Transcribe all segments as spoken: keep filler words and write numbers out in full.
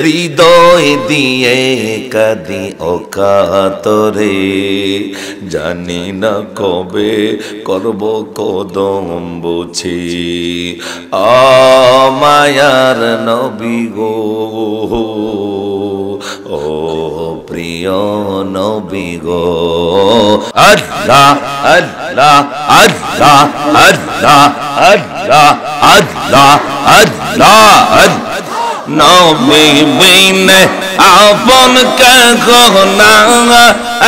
হৃদয় দিয়ে কাঁদি অকাতরে, জানি না কবে করব কদম বুঝি আমায়ার নবী গো, ও প্রিয় নবী গো। আল্লাহ আল্লাহ আল্লাহ আল্লাহ আল্লাহ আল্লাহ আল্লাহ, নবী বিনে আপন কখনা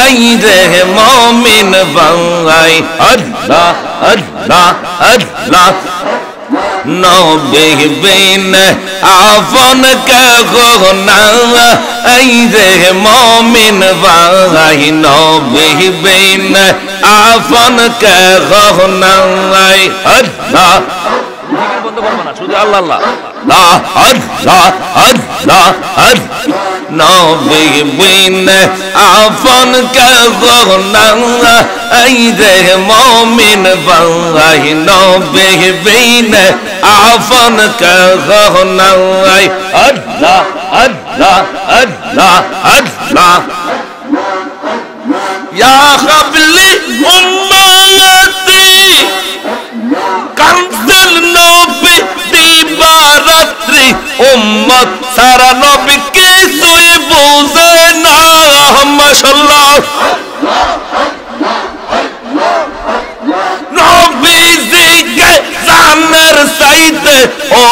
আইরে মুমিন বাই। আল্লাহ আল্লাহ আল্লাহ, নবী বিনে আপন কখনা আইরে মুমিন বাই, নবী বিনে আপন কখনা। আল্লাহ শুধু আল্লাহ আল্লাহ নবী বিনে আপন কখনা আইরে মুমিন বাই, নবী বিনে আপন কখনা। আল্লাহ আল্লাহ আল্লাহ আল্লাহ, ইয়া হাবলি উম্মতি কানসাল নবী দিবারাত্রি উম্মত সারা নবী কিছুই বুঝে না। মাশাআল্লাহ, নবীজিকে জানার চাইতে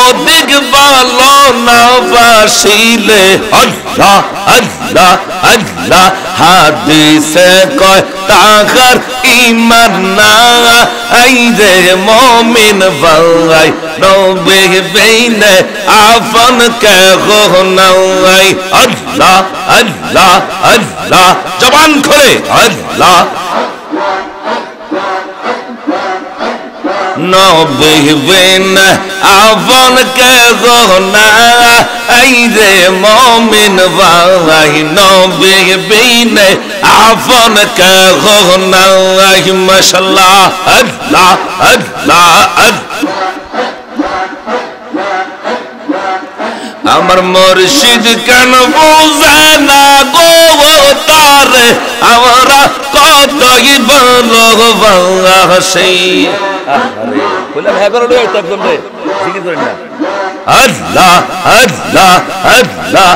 অধিক ভালো না বাসিলে। আল্লাহ আল্লাহ আল্লাহ, হাদিসে কয় তাহার ইমান না আইরে মুমিন বাই, নবী বিনে আপন কখনা। আল্লাহ আল্লাহ আল্লাহ, জবান খোলে। আল্লাহ, নবী বিনে আপন কখনা আইরে মুমিন বাই, নবী বিনে আপন কখনা। মাশাআল্লাহ। আল্লাহ আল্লাহ আল্লাহ, আমার মুর্শিদ কেন বুঝে না গো তারে, আমরা কতই ভালোবাসি। আল্লাহ আল্লাহ আল্লাহ আল্লাহ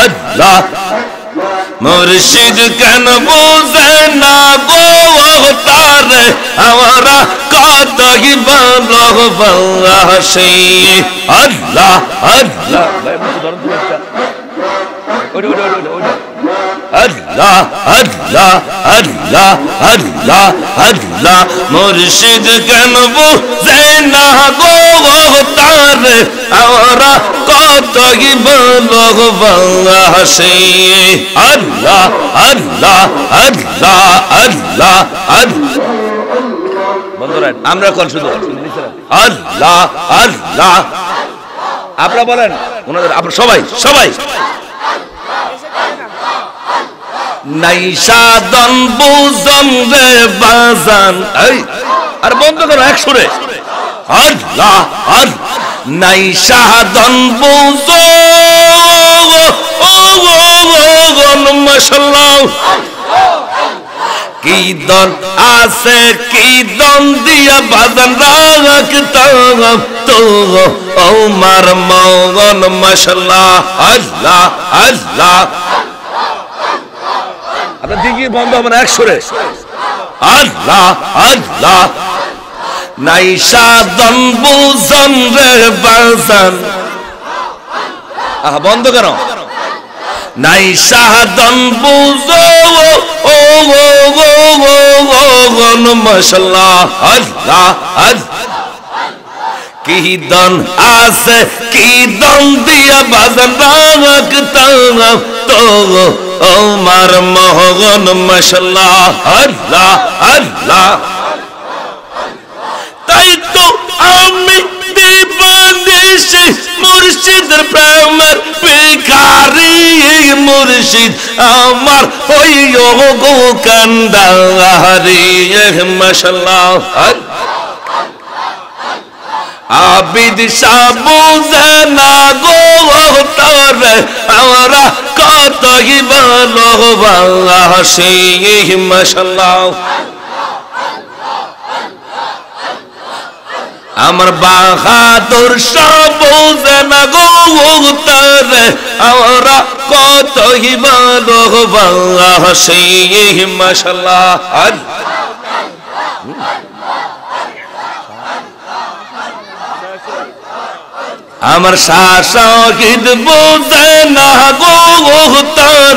আল্লাহ, মুর্শিদ কেন বুঝে না গো তারে, আমরা কতই ভালোবাসি। আল্লাহ আল্লাহ আল্লাহ আল্লাহ আল্লাহ আল্লাহ আল্লাহ, মুর্শিদ কেন বুঝে না গো তারে, আমরা কতই ভালোবাসি। আল্লাহ আল্লাহ আল্লাহ আল্লাহ আল্লাহ, আমরা কল শুধু আল্লাহ আল্লাহ, আপনারা বলেন ওনাদের, আপনারা সবাই সবাই। নাই সাধন বুঝম রে বাজান, এই আর বন্ধ করো এক সুরে। আল্লাহ আল্লাহ, নাই সাধন বুঝ ও গন। মাশাআল্লাহ, কি দন আসে কি দন দিয়া বাদন রাখতাম তো আমার মগন। মাশাআল্লাহ। আল্লাহ আল্লাহ, আপনার দিকে বন্ধ হবে না এক সুরে। আল্লাহ আল্লাহ, নাই সাধন বুঝন রে বাজান, আহ বন্ধ কেন। নাই সাধন বুঝো ও গো গো গো গন। মাশাআল্লাহ। আল্লাহ আল্লাহ, কি দন আসে কি দন দিয়া বাজান রাখতাম তো আমার মহগন। মাশাআল্লাহ। আল্লাহ আল্লাহ, তাই তো আমি দিবানিশি মুর্শিদের প্রেমের ভিখারি। মুর্শিদ আমার হইও গো কান্দারি। মাশাআল্লাহ। আবিদ সাবুজানা গো তারা কতই ভালোবাসে মাশাআল্লাহ। আমার বাহাদুর সবুজনা গোতার আমরা কতই ভালোবাসে মাশাআল্লাহ। আমার শাসিদ বোঝে না গোহতার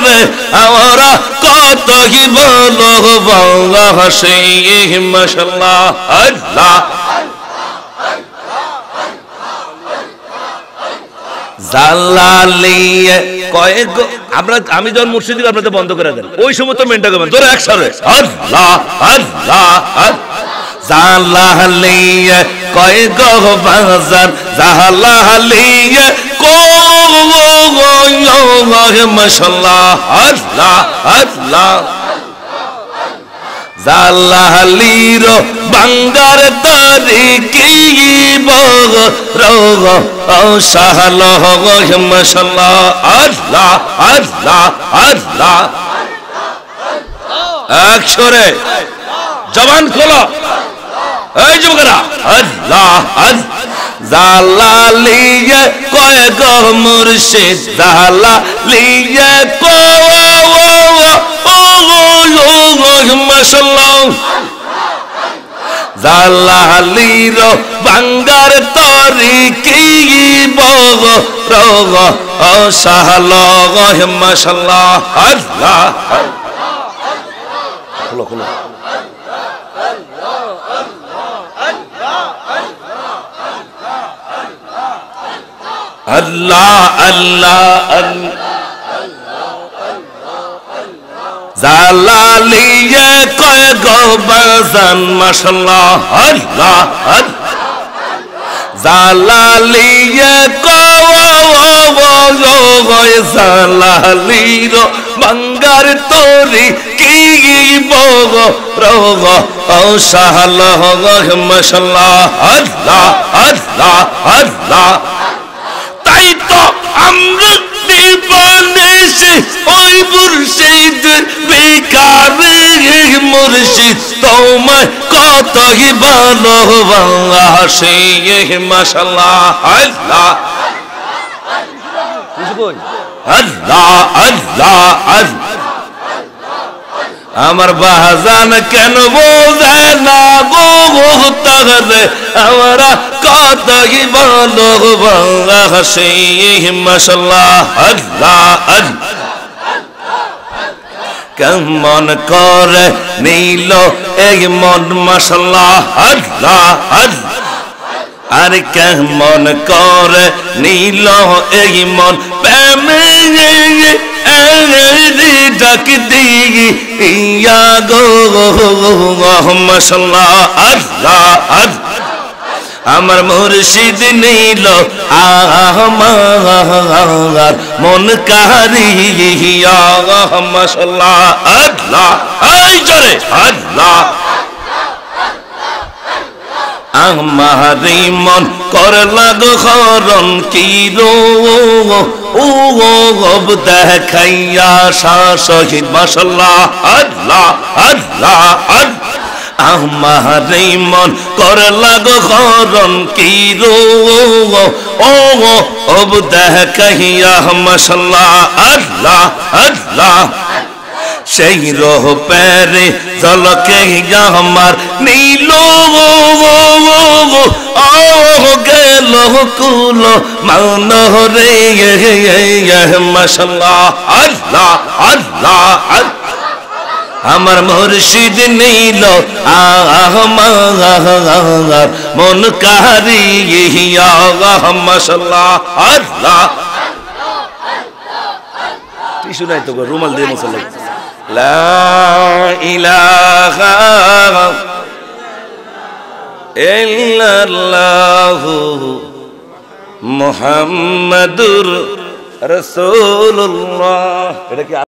আমরা কতই ভালোবাসে মাশাআল্লাহ। আল্লাহ জালালিয়ে কয় গো আমরা আমি যখন মুর্শিদি আপনাকে বন্ধ করে দেন ওই সময় তো মেনটা করবেন ধরে একসাথে আল্লাহ আল্লাহ জালালিয়ে কয় গো বাজার জালালিয়ে কো মাশাআল্লাহ আল্লাহ আল্লাহ জালালির বাঙ্গার তারি কি বগ রগ শাহল মাশাআল্লাহ আল্লাহ আল্লাহ আল্লাহ অক্ষরে জবান খোলো এই যুবকরা আল্লাহ আল্লাহ জালালিয়ে কয় গো মুর্শিদ জালালিয়ে কো জালালির বাঙ্গার তরি কি বগ রগ শাহল মাশাআল্লাহ আল্লাহ। আল্লাহ আল্লাহ জালালিয়ে কয় গো বাজান মাশাআল্লাহ আল্লাহ আল্লাহ জালালিয়ে কয় জালালির বাঙ্গার তরি কি বগ রগ শাহল মাশাআল্লাহ আল্লাহ আল্লাহ আল্লাহ। তাই তো আমরা ওই মুর্শিদ বেকার মুর্শিদ তোমায় কতই ভালোবাসে মাশাআল্লাহ আল্লাহ আল্লাহ আল্লাহ আল্লাহ। আমার বাহাজান কেন বোঝে না গোহতারে আমরা কতই ভালোবাসে মাশাআল্লাহ আল্লাহ আল্লাহ। কেমন করে নিল এই মন মাশাআল্লাহ আল্লাহ আল্লাহ। আর কেমন করে নিল এই মন প্রেমে ডাক দিই ইয়া গো মাশাআল্লাহ আল্লাহ আল্লাহ। আমার মুর্শিদ নিল আমার মন কারিয়া মাশাআল্লাহ আল্লাহ এই জোরে আল্লাহ। আমার মন করলা গরম কি রো ও গব দেখাইয়া শাসিদ মাশাআল্লাহ আল্লাহ আল্লাহ আল্লাহ। আমার মন করলা গরম কি রো ও গব দেখাইয়া মাশাআল্লাহ আল্লাহ আল্লাহ। সেই রোহ প্যারে জলকে আমার নীল গেল কুল মানহ রে মাশাআল্লাহ আল্লাহ আল্লাহ আল্লাহ। আমার মুর্শিদ নীল আমার মন কারিয়া মাশাআল্লাহ আল্লাহ। টিস্যু নাই তো রুমাল দিয়ে মশলা لا إله إلا الله محمد رسول الله।